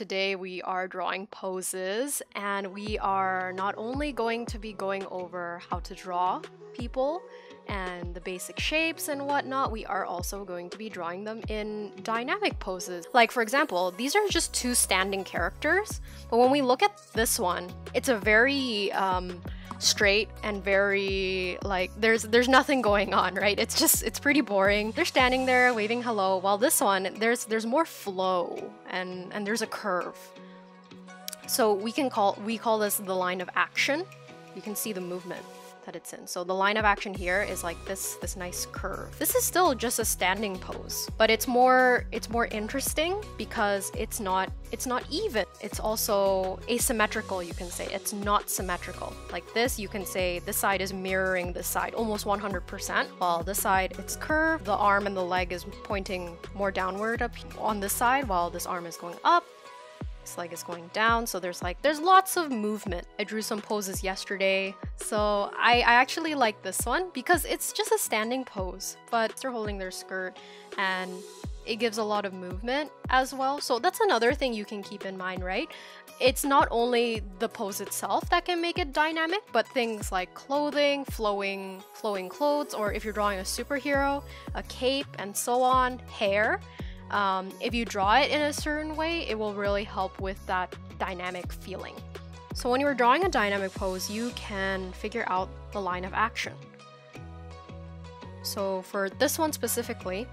today we are drawing poses, and we are not only going to be going over how to draw people and the basic shapes and whatnot, we are also going to be drawing them in dynamic poses. Like for example, these are just two standing characters, but when we look at this one, it's a very straight and very like there's nothing going on, right? It's pretty boring. They're standing there waving hello, while this one there's more flow and there's a curve. So we call this the line of action. You can see the movement that it's in. So the line of action here is like this nice curve. This is still just a standing pose, but it's more interesting because it's not even. It's also asymmetrical, you can say. It's not symmetrical. Like this, you can say this side is mirroring this side almost 100%, while this side it's curved. The arm and the leg is pointing more downward up on this side, while this arm is going up. This leg is going down, so there's lots of movement. I drew some poses yesterday, so I actually like this one because it's just a standing pose, but they're holding their skirt and it gives a lot of movement as well. So that's another thing you can keep in mind, right? It's not only the pose itself that can make it dynamic, but things like clothing, flowing clothes, or if you're drawing a superhero, a cape and so on, hair. If you draw it in a certain way, it will really help with that dynamic feeling. So when you're drawing a dynamic pose, you can figure out the line of action. So for this one specifically,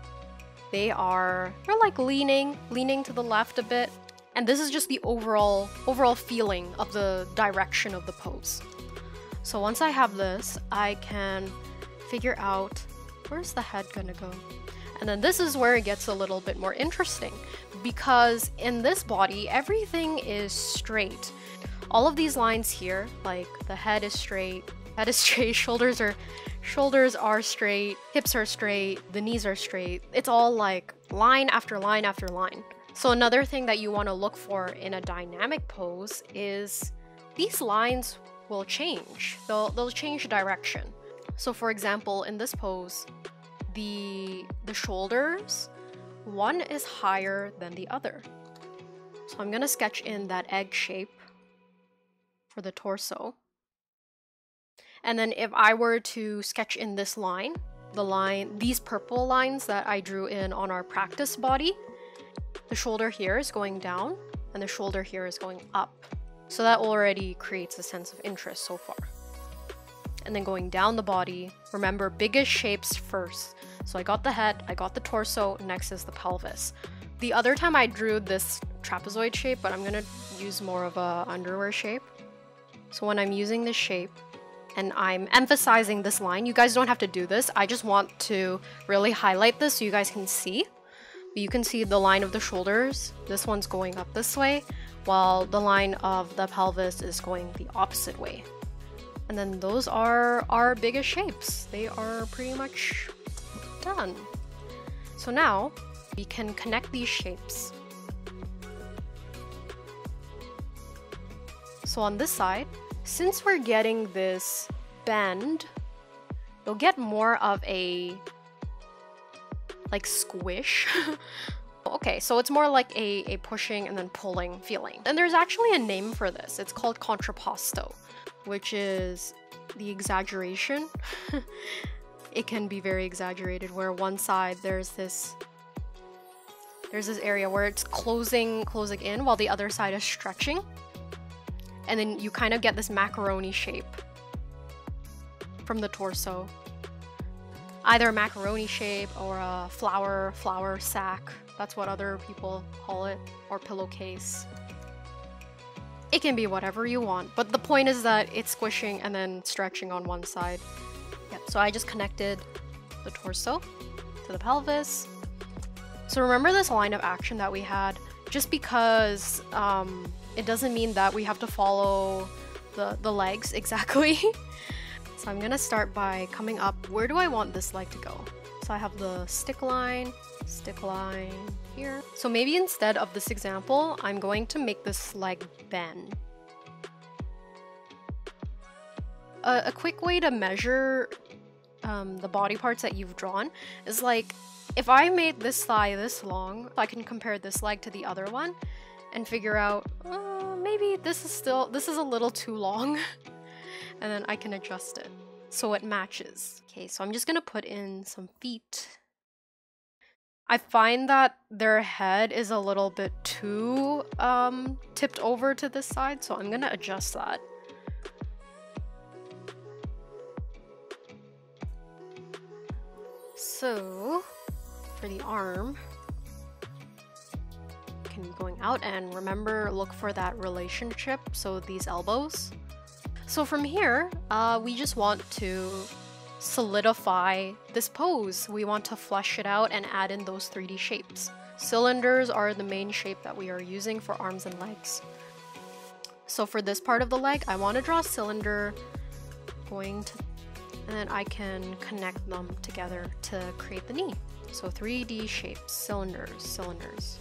they're like leaning to the left a bit. And this is just the overall feeling of the direction of the pose. So once I have this, I can figure out, where's the head gonna go? And then this is where it gets a little bit more interesting, because in this body, everything is straight. All of these lines here, like the head is straight, shoulders are straight, hips are straight, the knees are straight. It's all like line after line after line. So another thing that you want to look for in a dynamic pose is these lines will change. They'll change direction. So for example, in this pose, the shoulders, one is higher than the other. So I'm gonna sketch in that egg shape for the torso. And then if I were to sketch in this line, these purple lines that I drew in on our practice body, the shoulder here is going down and the shoulder here is going up. So that already creates a sense of interest so far. And then going down the body, remember, biggest shapes first. So I got the head, I got the torso, next is the pelvis. The other time I drew this trapezoid shape, but I'm gonna use more of a underwear shape. So when I'm using this shape and I'm emphasizing this line, you guys don't have to do this. I just want to really highlight this so you guys can see. But you can see the line of the shoulders. This one's going up this way, while the line of the pelvis is going the opposite way. And then those are our biggest shapes. They are pretty much done. So now we can connect these shapes. So on this side, since we're getting this bend, you'll get more of a like squish. Okay, so it's more like a pushing and then pulling feeling. And there's actually a name for this. It's called contrapposto, which is the exaggeration. It can be very exaggerated, where one side there's this area where it's closing in, while the other side is stretching. And then you kind of get this macaroni shape from the torso. Either a macaroni shape or a flour sack. That's what other people call it, or pillowcase. It can be whatever you want, but the point is that it's squishing and then stretching on one side. Yep, so I just connected the torso to the pelvis. So remember this line of action that we had, just because it doesn't mean that we have to follow the legs exactly. So I'm gonna start by coming up. Where do I want this leg to go? So I have the stick line here. So maybe instead of this example, I'm going to make this leg bend. A quick way to measure the body parts that you've drawn is like, if I made this thigh this long, I can compare this leg to the other one. and figure out, maybe this is a little too long, and then I can adjust it so it matches. Okay, so I'm just gonna put in some feet. I find that their head is a little bit too tipped over to this side, so I'm gonna adjust that. So for the arm, can going out, and remember, look for that relationship, so these elbows. So from here, we just want to solidify this pose. We want to flesh it out and add in those 3D shapes. Cylinders are the main shape that we are using for arms and legs. So for this part of the leg, I want to draw a cylinder going to, and then I can connect them together to create the knee. So 3D shapes, cylinders, cylinders.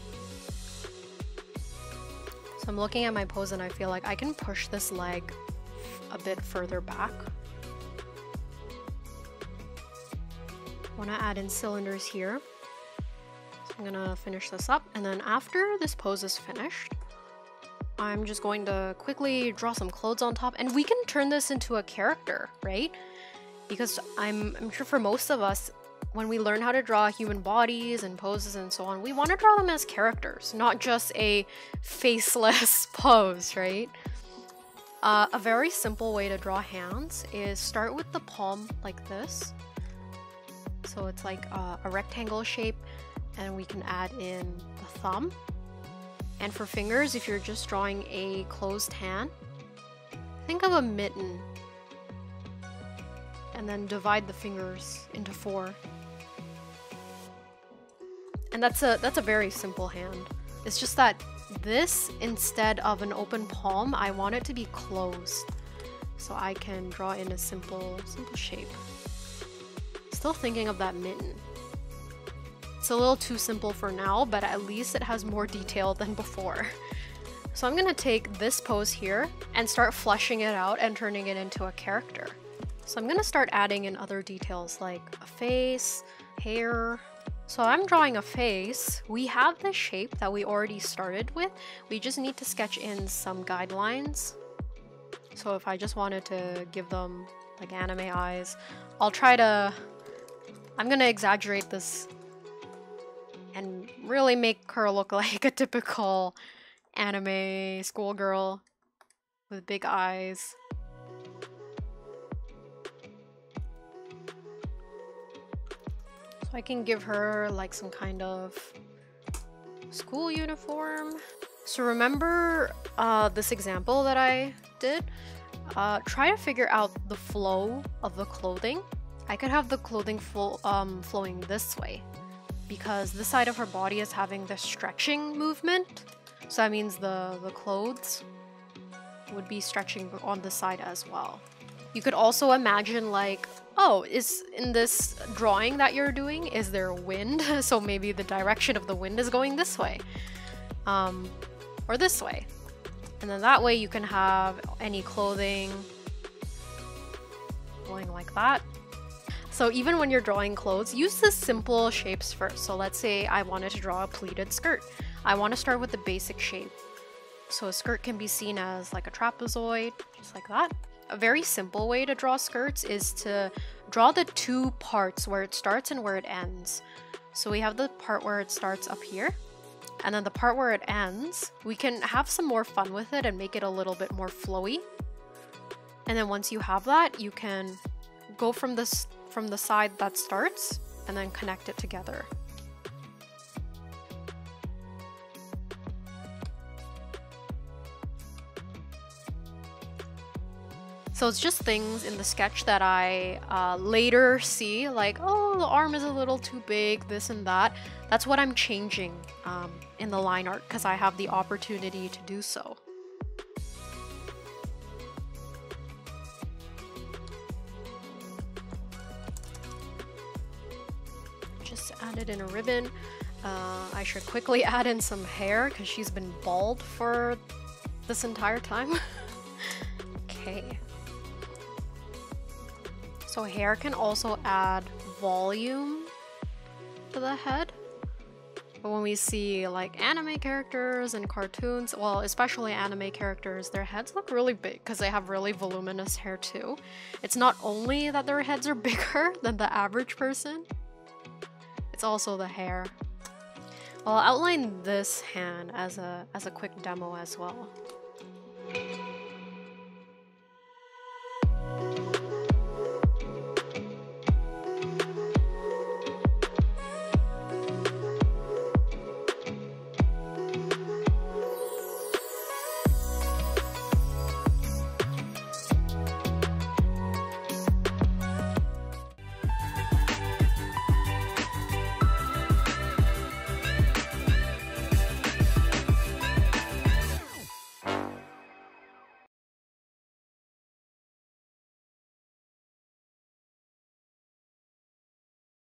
So I'm looking at my pose and I feel like I can push this leg a bit further back. I want to add in cylinders here. So I'm gonna finish this up, and then after this pose is finished, I'm just going to quickly draw some clothes on top, and we can turn this into a character, right? Because I'm sure for most of us, when we learn how to draw human bodies and poses and so on, we want to draw them as characters, not just a faceless pose, right? A very simple way to draw hands is start with the palm like this. So it's like a rectangle shape, and we can add in the thumb. And for fingers, if you're just drawing a closed hand, think of a mitten, and then divide the fingers into 4. And that's a very simple hand. It's just that this, instead of an open palm, I want it to be closed, so I can draw in a simple shape. Still thinking of that mitten. It's a little too simple for now, but at least it has more detail than before. So I'm gonna take this pose here and start fleshing it out and turning it into a character. So I'm gonna start adding in other details like a face, hair. So I'm drawing a face. We have the shape that we already started with. We just need to sketch in some guidelines. So if I just wanted to give them like anime eyes, I'm gonna exaggerate this and really make her look like a typical anime schoolgirl with big eyes. I can give her like some kind of school uniform. So remember this example that I did? Try to figure out the flow of the clothing. I could have the clothing flowing this way, because this side of her body is having the stretching movement. So that means the clothes would be stretching on the side as well. You could also imagine like, oh, is in this drawing that you're doing, is there wind? So maybe the direction of the wind is going this way, or this way. And then that way you can have any clothing going like that. So even when you're drawing clothes, use the simple shapes first. So let's say I wanted to draw a pleated skirt. I want to start with the basic shape. So a skirt can be seen as like a trapezoid, just like that. A very simple way to draw skirts is to draw the two parts where it starts and where it ends. So we have the part where it starts up here, and then the part where it ends. We can have some more fun with it and make it a little bit more flowy. And then once you have that, you can go from the side that starts and then connect it together. So it's just things in the sketch that I later see, like, oh, the arm is a little too big, this and that. That's what I'm changing in the line art, because I have the opportunity to do so. Just added in a ribbon. I should quickly add in some hair, because she's been bald for this entire time. Okay. So hair can also add volume to the head, But when we see like anime characters and cartoons, well, especially anime characters, their heads look really big because they have really voluminous hair too. It's not only that their heads are bigger than the average person, it's also the hair. I'll outline this hand as a quick demo as well.